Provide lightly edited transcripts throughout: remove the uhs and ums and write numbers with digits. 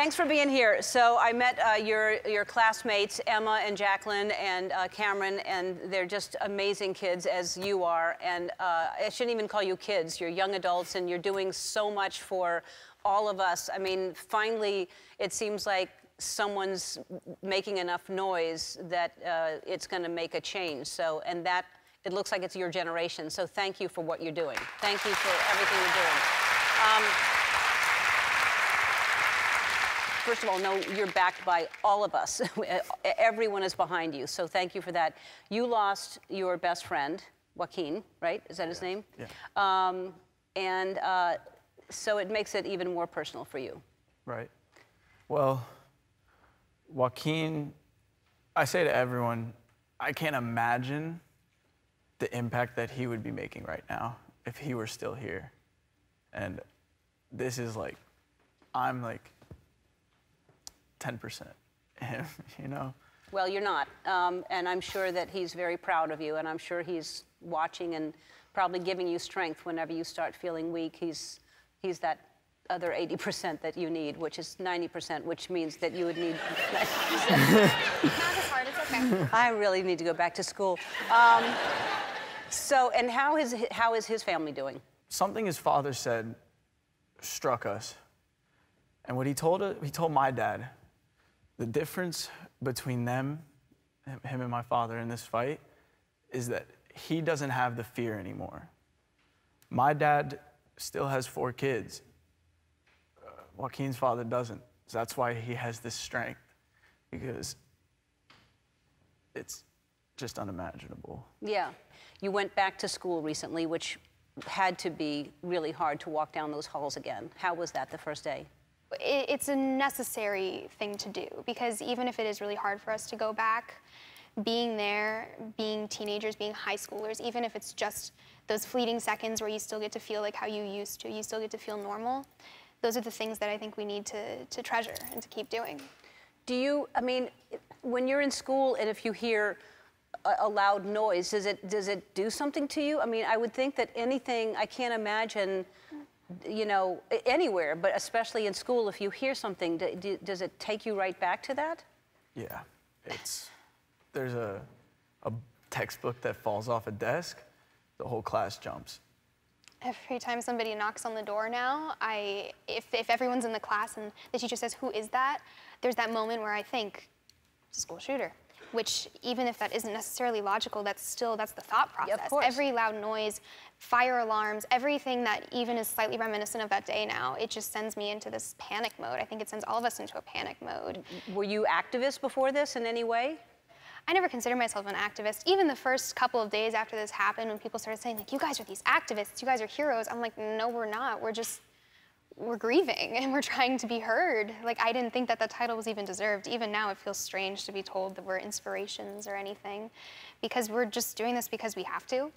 Thanks for being here. So I met your classmates, Emma and Jacqueline and Cameron, and they're just amazing kids, as you are. And I shouldn't even call you kids. You're young adults, and you're doing so much for all of us. I mean, finally, it seems like someone's making enough noise that it's going to make a change. So, and that, it looks like it's your generation. So thank you for what you're doing. Thank you for everything you're doing. First of all, no, you're backed by all of us. Everyone is behind you, so thank you for that. You lost your best friend, Joaquin, right? Is that his name? Yeah. So it makes it even more personal for you. Right. Well, Joaquin, I say to everyone, I can't imagine the impact that he would be making right now if he were still here. And this is like, I'm like 10% him, you know? Well, you're not. And I'm sure that he's very proud of you, and I'm sure he's watching and probably giving you strength whenever you start feeling weak. He's that other 80% that you need, which is 90%, which means that you would need 90%. I really need to go back to school. So, and how is his family doing? Something his father said struck us. And what he told my dad, the difference between him and my father in this fight, is that he doesn't have the fear anymore. My dad still has 4 kids. Joaquin's father doesn't. So that's why he has this strength, because it's just unimaginable. Yeah. You went back to school recently, which had to be really hard to walk down those halls again. How was that the first day? It's a necessary thing to do, because even if it is really hard for us to go back, being there, being teenagers, being high schoolers, even if it's just those fleeting seconds where you still get to feel like how you used to, you still get to feel normal, those are the things that I think we need to treasure and to keep doing. Do you, I mean, when you're in school and if you hear a loud noise, does it do something to you? I mean, I would think that anything, I can't imagine, you know, anywhere, but especially in school, if you hear something, does it take you right back to that? Yeah, it's, there's a textbook that falls off a desk, the whole class jumps. Every time somebody knocks on the door now, if everyone's in the class and the teacher says, who is that? There's that moment where I think, it's a school shooter. Which, even if that isn't necessarily logical, that's the thought process. Yeah, of course. Every loud noise, fire alarms, everything that even is slightly reminiscent of that day now, it just sends me into this panic mode. I think it sends all of us into a panic mode. Were you activists before this in any way? I never considered myself an activist. Even the first couple of days after this happened, when people started saying, like, you guys are these activists, you guys are heroes, I'm like, no, we're not. We're grieving and we're trying to be heard. Like, I didn't think that that title was even deserved. Even now, it feels strange to be told that we're inspirations or anything, because we're just doing this because we have to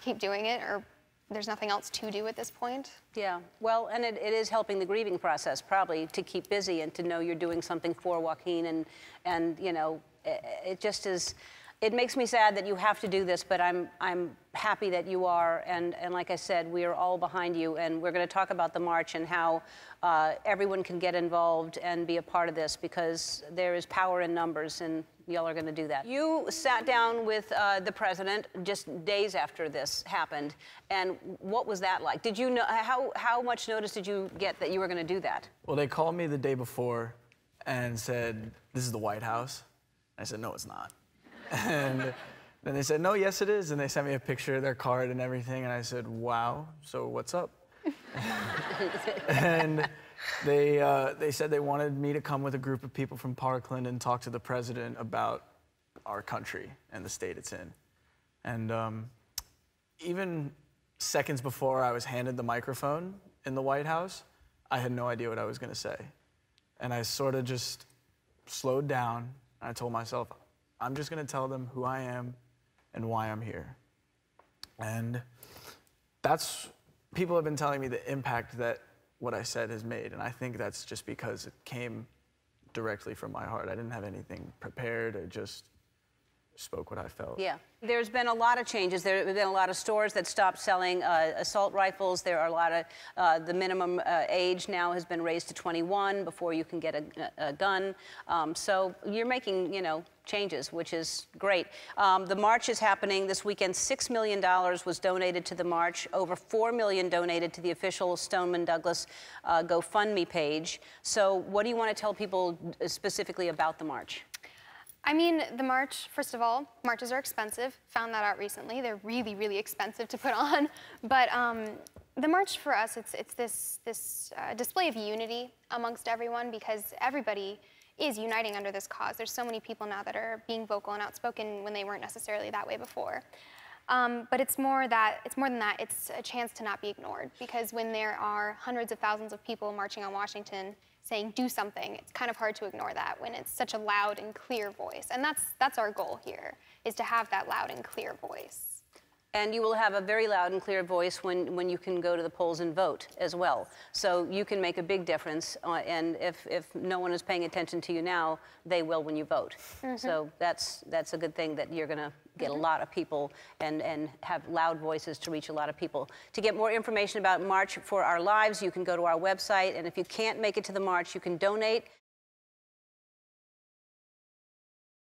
keep doing it, or there's nothing else to do at this point. Yeah, well, and it is helping the grieving process, probably, to keep busy and to know you're doing something for Joaquin, and you know, it just is. It makes me sad that you have to do this, but I'm happy that you are, and like I said, we are all behind you, and we're going to talk about the march and how everyone can get involved and be a part of this, because there is power in numbers, and y'all are going to do that. You sat down with the president just days after this happened, and what was that like? Did you know how much notice did you get that you were going to do that? Well, they called me the day before and said, "This is the White House." I said, "No, it's not." And then they said, no, yes, it is. And they sent me a picture of their card and everything. And I said, wow, so what's up? And they said they wanted me to come with a group of people from Parkland and talk to the president about our country and the state it's in. And even seconds before I was handed the microphone in the White House, I had no idea what I was going to say. And I sort of just slowed down. And I told myself, I'm just going to tell them who I am and why I'm here. And that's, people have been telling me the impact that what I said has made, and I think that's just because it came directly from my heart. I didn't have anything prepared. I just spoke what I felt. Yeah. There's been a lot of changes. There have been a lot of stores that stopped selling assault rifles. There are a lot of... the minimum age now has been raised to 21 before you can get a gun. So you're making, you know, changes, which is great. The march is happening this weekend. $6 million was donated to the march. Over $4 million donated to the official Stoneman Douglas GoFundMe page. So what do you want to tell people specifically about the march? I mean, the march, first of all, marches are expensive. Found that out recently. They're really, really expensive to put on. But the march for us, it's this display of unity amongst everyone, because everybody is uniting under this cause. There's so many people now that are being vocal and outspoken when they weren't necessarily that way before. But it's more than that. It's a chance to not be ignored, because when there are hundreds of thousands of people marching on Washington saying do something, it's kind of hard to ignore that when it's such a loud and clear voice. And that's our goal here, is to have that loud and clear voice. And you will have a very loud and clear voice when you can go to the polls and vote as well. So you can make a big difference, and if no one is paying attention to you now, they will when you vote. Mm-hmm. So that's a good thing, that you're gonna get a lot of people and have loud voices to reach a lot of people. To get more information about March for Our Lives, you can go to our website, and if you can't make it to the march, you can donate.